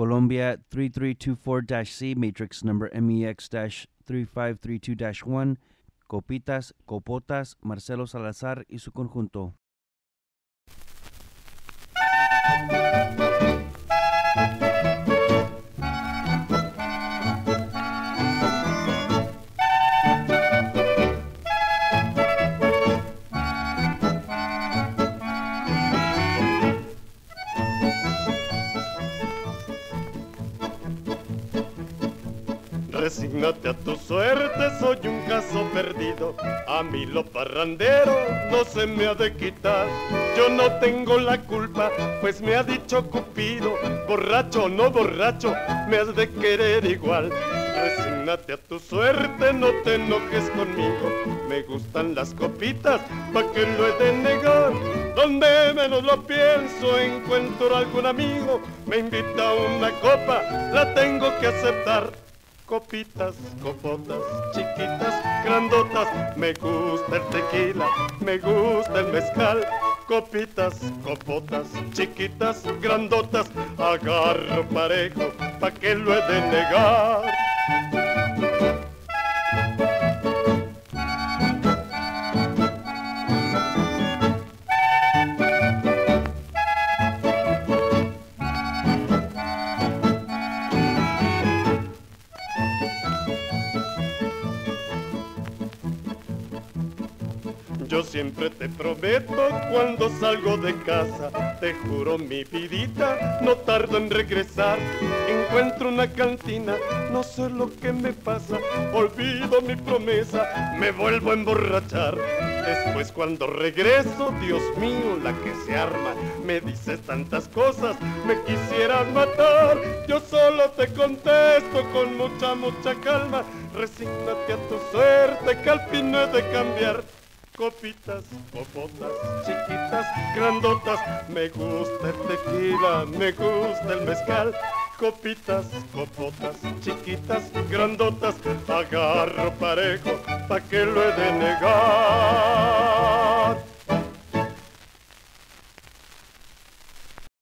Columbia 3324-C, matrix number MEX-3532-1, Copitas, Copotas, Marcelo Salazar y su conjunto. Resígnate a tu suerte, soy un caso perdido. A mí lo parrandero no se me ha de quitar. Yo no tengo la culpa, pues me ha dicho Cupido: borracho o no borracho, me has de querer igual. Resígnate a tu suerte, no te enojes conmigo. Me gustan las copitas, ¿pa' qué lo he de negar? Donde menos lo pienso encuentro algún amigo. Me invita a una copa, la tengo que aceptar. Copitas, copotas, chiquitas, grandotas, me gusta el tequila, me gusta el mezcal. Copitas, copotas, chiquitas, grandotas, agarro parejo, ¿pa' qué lo he de negar? Yo siempre te prometo cuando salgo de casa, te juro mi vidita, no tardo en regresar. Encuentro una cantina, no sé lo que me pasa, olvido mi promesa, me vuelvo a emborrachar. Después cuando regreso, Dios mío, la que se arma, me dices tantas cosas, me quisieras matar. Yo solo te contesto con mucha, mucha calma, resígnate a tu suerte que al fin no he de cambiar. Copitas, copotas, chiquitas, grandotas, me gusta el tequila, me gusta el mezcal. Copitas, copotas, chiquitas, grandotas, agarro parejo, ¿pa' qué lo he de negar?